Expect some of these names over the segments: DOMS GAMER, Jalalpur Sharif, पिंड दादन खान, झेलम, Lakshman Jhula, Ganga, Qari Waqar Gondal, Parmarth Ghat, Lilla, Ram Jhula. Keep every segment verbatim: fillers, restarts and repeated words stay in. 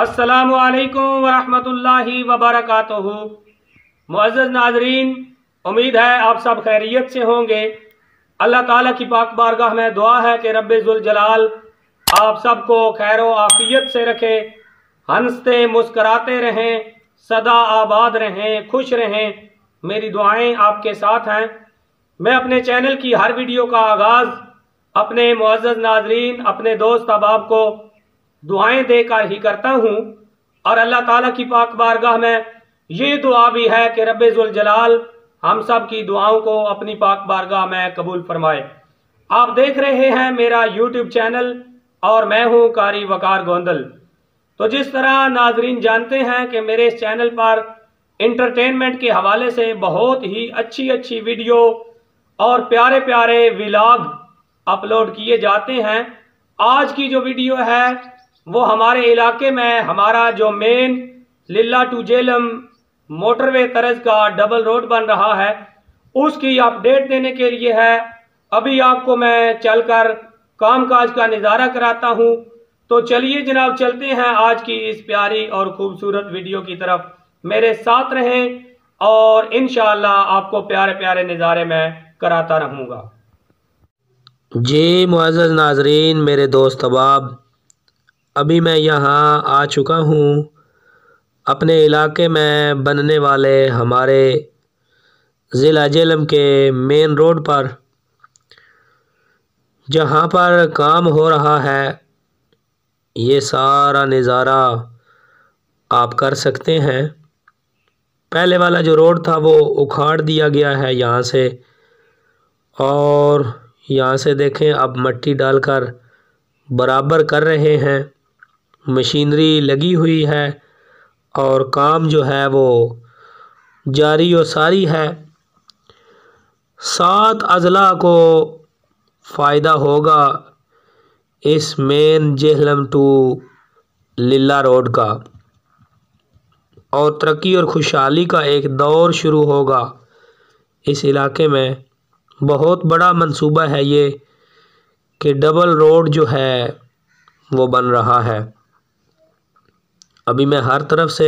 अस्सलामु अलैकुम वरहमतुल्लाहि वबरकातुहू। मुअज़्ज़ज़ नाज़रीन, उम्मीद है आप सब खैरियत से होंगे। अल्लाह ताला की पाक बारगाह में दुआ है कि रब्बे जुल जलाल आप सबको खैर व आफियत से रखे, हंसते मुस्कराते रहें, सदा आबाद रहें, खुश रहें। मेरी दुआएं आपके साथ हैं। मैं अपने चैनल की हर वीडियो का आगाज़ अपने मुअज़्ज़ज़ नाज़रीन, अपने दोस्त अहबाब को दुआएं देकर ही करता हूं, और अल्लाह ताला की पाक बारगाह में ये दुआ भी है कि रब्बे जुल जलाल हम सब की दुआओं को अपनी पाक बारगाह में कबूल फरमाए। आप देख रहे हैं मेरा यूट्यूब चैनल और मैं हूं कारी वकार गोंदल। तो जिस तरह नाजरीन जानते हैं कि मेरे इस चैनल पर इंटरटेनमेंट के हवाले से बहुत ही अच्छी अच्छी वीडियो और प्यारे प्यारे व्लॉग अपलोड किए जाते हैं। आज की जो वीडियो है वो हमारे इलाके में हमारा जो main Lilla to झेलम motorway तरज का डबल रोड बन रहा है, उसकी अपडेट देने के लिए है। अभी आपको मैं चलकर कामकाज का नज़ारा कराता हूँ। तो चलिए जनाब, चलते हैं आज की इस प्यारी और खूबसूरत वीडियो की तरफ। मेरे साथ रहें और इंशाल्लाह आपको प्यारे प्यारे नज़ारे में कराता रहूँगा। जी मुअज़्ज़ज़ नाज़रीन, मेरे दोस्त अहबाब, अभी मैं यहाँ आ चुका हूँ अपने इलाके में बनने वाले हमारे ज़िला झेलम के मेन रोड पर, जहाँ पर काम हो रहा है। ये सारा नज़ारा आप कर सकते हैं। पहले वाला जो रोड था वो उखाड़ दिया गया है यहाँ से, और यहाँ से देखें अब मिट्टी डालकर बराबर कर रहे हैं। मशीनरी लगी हुई है और काम जो है वो जारी और सारी है। सात अजला को फ़ायदा होगा इस main झेलम to Lilla road का, और तरक्की और खुशहाली का एक दौर शुरू होगा इस इलाके में। बहुत बड़ा मंसूबा है ये कि डबल रोड जो है वो बन रहा है। अभी मैं हर तरफ से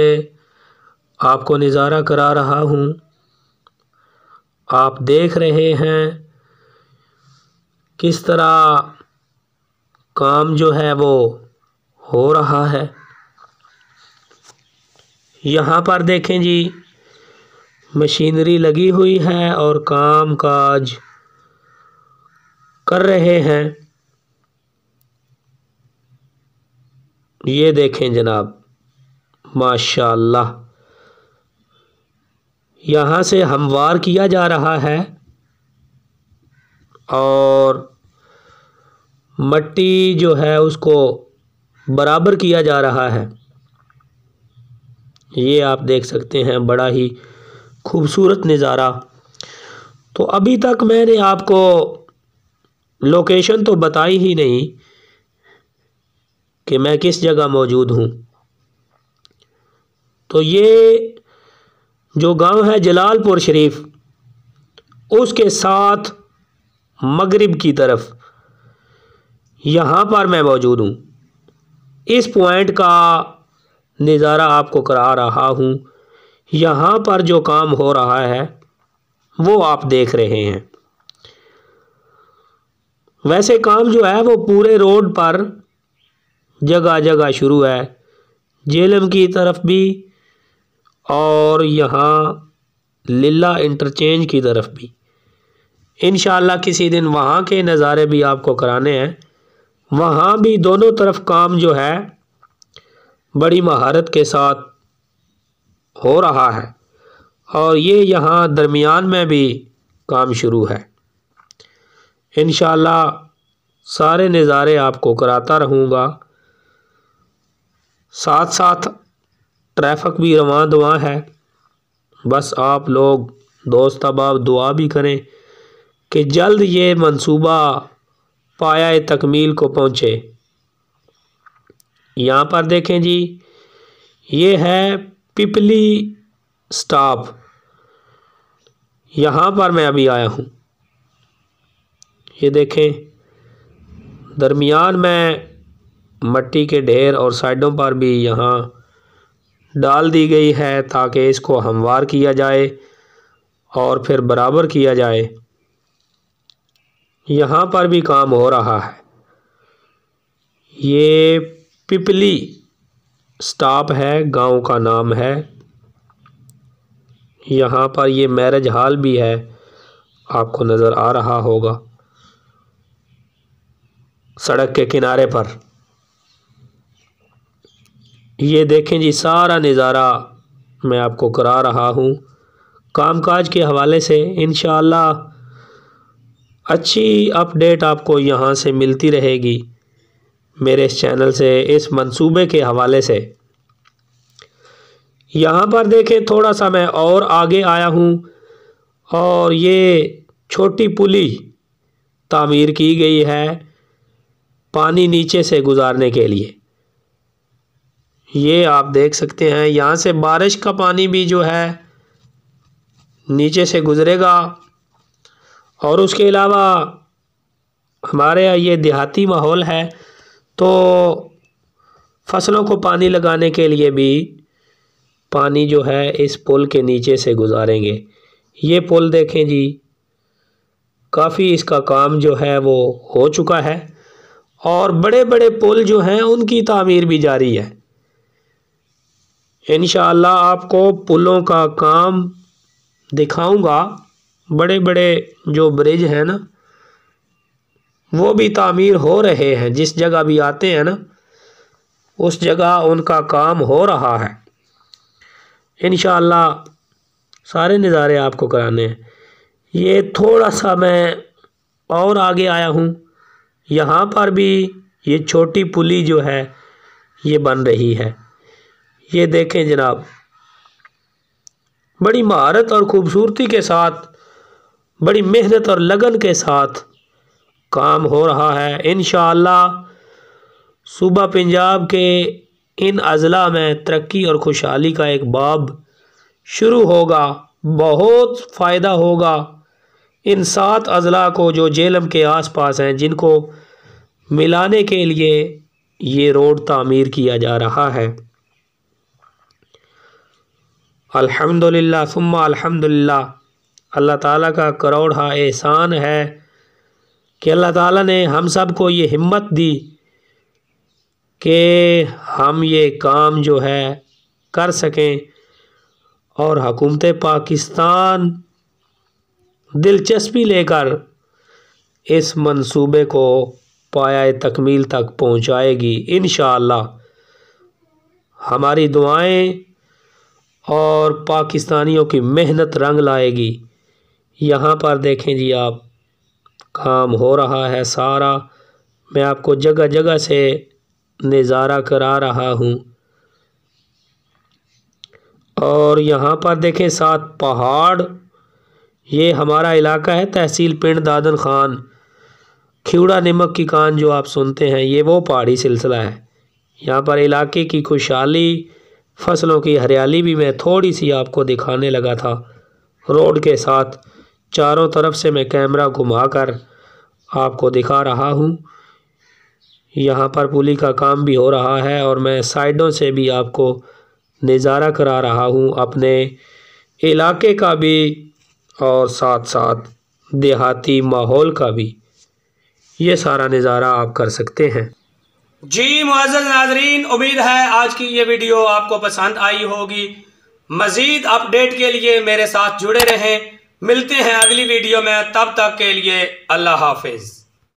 आपको नज़ारा करा रहा हूँ। आप देख रहे हैं किस तरह काम जो है वो हो रहा है। यहाँ पर देखें जी, मशीनरी लगी हुई है और काम काज कर रहे हैं। ये देखें जनाब, माशाल्लाह, यहाँ से हमवार किया जा रहा है और मट्टी जो है उसको बराबर किया जा रहा है। ये आप देख सकते हैं, बड़ा ही खूबसूरत नज़ारा। तो अभी तक मैंने आपको लोकेशन तो बताई ही नहीं कि मैं किस जगह मौजूद हूँ। तो ये जो गांव है जलालपुर शरीफ, उसके साथ मगरिब की तरफ यहाँ पर मैं मौजूद हूँ। इस पॉइंट का नज़ारा आपको करा रहा हूँ। यहाँ पर जो काम हो रहा है वो आप देख रहे हैं। वैसे काम जो है वो पूरे रोड पर जगह जगह शुरू है, झेलम की तरफ भी और यहाँ लिल्ला इंटरचेंज की तरफ भी। इंशाल्लाह किसी दिन वहाँ के नज़ारे भी आपको कराने हैं। वहाँ भी दोनों तरफ काम जो है बड़ी महारत के साथ हो रहा है, और ये यहाँ दरमियान में भी काम शुरू है। इंशाल्लाह सारे नज़ारे आपको कराता रहूँगा। साथ साथ ट्रैफिक भी रवां दुआ है। बस आप लोग दोस्त अहबाब दुआ भी करें कि जल्द ये मंसूबा पाया तकमील को पहुँचे। यहाँ पर देखें जी, ये है पिपली स्टॉप, यहाँ पर मैं अभी आया हूँ। ये देखें, दरमियान में मट्टी के ढेर और साइडों पर भी यहाँ डाल दी गई है ताकि इसको हमवार किया जाए और फिर बराबर किया जाए। यहाँ पर भी काम हो रहा है। ये पिपली स्टॉप है, गांव का नाम है। यहाँ पर ये मैरिज हॉल भी है, आपको नज़र आ रहा होगा सड़क के किनारे पर। ये देखें जी, सारा नज़ारा मैं आपको करा रहा हूँ। कामकाज के हवाले से इंशाअल्लाह अच्छी अपडेट आपको यहाँ से मिलती रहेगी मेरे इस चैनल से, इस मंसूबे के हवाले से। यहाँ पर देखें, थोड़ा सा मैं और आगे आया हूँ और ये छोटी पुली तामीर की गई है पानी नीचे से गुजारने के लिए। ये आप देख सकते हैं, यहाँ से बारिश का पानी भी जो है नीचे से गुज़रेगा। और उसके अलावा हमारे यहाँ ये देहाती माहौल है तो फसलों को पानी लगाने के लिए भी पानी जो है इस पुल के नीचे से गुजारेंगे। ये पुल देखें जी, काफ़ी इसका काम जो है वो हो चुका है और बड़े बड़े पुल जो हैं उनकी तामीर भी जारी है। इंशाअल्लाह आपको पुलों का काम दिखाऊंगा। बड़े बड़े जो ब्रिज हैं ना, वो भी तामीर हो रहे हैं। जिस जगह भी आते हैं ना, उस जगह उनका काम हो रहा है। इंशाअल्लाह सारे नज़ारे आपको कराने हैं। ये थोड़ा सा मैं और आगे आया हूँ, यहाँ पर भी ये छोटी पुली जो है ये बन रही है। ये देखें जनाब, बड़ी महारत और ख़ूबसूरती के साथ, बड़ी मेहनत और लगन के साथ काम हो रहा है। इंशाअल्लाह सूबा पंजाब के इन अज़ला में तरक्की और खुशहाली का एक बाब शुरू होगा। बहुत फ़ायदा होगा इन सात अज़ला को जो झेलम के आसपास हैं, जिनको मिलाने के लिए ये रोड तामीर किया जा रहा है। अल्हम्दुलिल्लाह सुम्मा अल्हम्दुलिल्लाह। अल्लाह ताला का करोड़ा एहसान है कि अल्लाह ताला ने हम सब को ये हिम्मत दी कि हम ये काम जो है कर सकें। और हुकूमत पाकिस्तान दिलचस्पी लेकर इस मंसूबे को पाया तकमील तक पहुँचाएगी इंशाअल्लाह। हमारी दुआएं और पाकिस्तानियों की मेहनत रंग लाएगी। यहाँ पर देखें जी आप, काम हो रहा है सारा। मैं आपको जगह जगह से नज़ारा करा रहा हूँ। और यहाँ पर देखें सात पहाड़, ये हमारा इलाका है, तहसील पिंड दादन खान, खीवड़ा नमक की कान जो आप सुनते हैं, ये वो पहाड़ी सिलसिला है। यहाँ पर इलाके की खुशहाली, फसलों की हरियाली भी मैं थोड़ी सी आपको दिखाने लगा था। रोड के साथ चारों तरफ से मैं कैमरा घुमाकर आपको दिखा रहा हूँ। यहाँ पर पुली का काम भी हो रहा है और मैं साइडों से भी आपको नज़ारा करा रहा हूँ अपने इलाके का भी और साथ साथ देहाती माहौल का भी। ये सारा नज़ारा आप कर सकते हैं। जी मुअज़्ज़िज़ नाज़रीन, उम्मीद है आज की ये वीडियो आपको पसंद आई होगी। मज़ीद अपडेट के लिए मेरे साथ जुड़े रहें। मिलते हैं अगली वीडियो में, तब तक के लिए अल्लाह हाफ़िज़।